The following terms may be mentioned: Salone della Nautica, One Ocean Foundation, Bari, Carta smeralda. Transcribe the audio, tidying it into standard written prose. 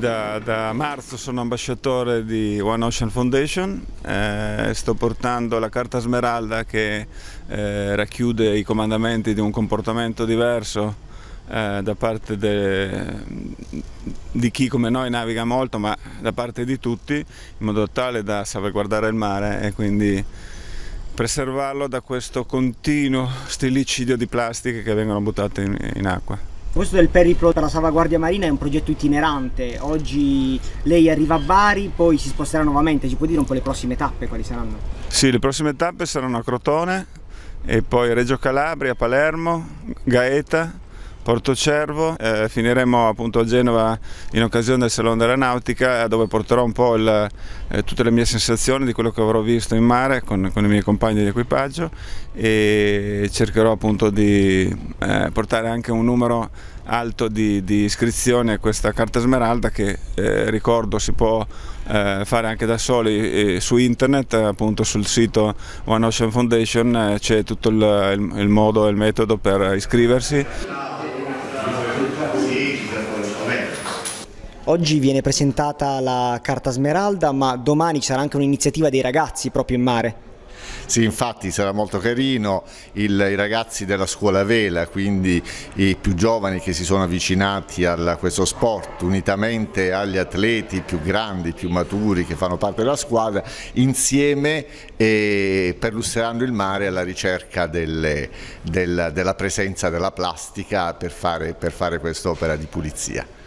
Da marzo sono ambasciatore di One Ocean Foundation, sto portando la carta smeralda che racchiude i comandamenti di un comportamento diverso da parte di chi come noi naviga molto, ma da parte di tutti, in modo tale da salvaguardare il mare e quindi preservarlo da questo continuo stillicidio di plastiche che vengono buttate in acqua. Questo del periplo per la salvaguardia marina è un progetto itinerante. Oggi lei arriva a Bari, poi si sposterà nuovamente. Ci può dire un po' le prossime tappe quali saranno? Sì, le prossime tappe saranno a Crotone e poi Reggio Calabria, Palermo, Gaeta, Porto Cervo. Finiremo appunto a Genova in occasione del Salone della Nautica, dove porterò un po' tutte le mie sensazioni di quello che avrò visto in mare con i miei compagni di equipaggio, e cercherò appunto di portare anche un numero alto di iscrizioni a questa carta smeralda che ricordo si può fare anche da soli su internet. Appunto sul sito One Ocean Foundation c'è tutto il modo e il metodo per iscriversi. Oggi viene presentata la carta smeralda, ma domani ci sarà anche un'iniziativa dei ragazzi proprio in mare. Sì, infatti sarà molto carino, i ragazzi della scuola vela, quindi i più giovani che si sono avvicinati a questo sport, unitamente agli atleti più grandi, più maturi che fanno parte della squadra, insieme perlustrando il mare alla ricerca della presenza della plastica per fare quest'opera di pulizia.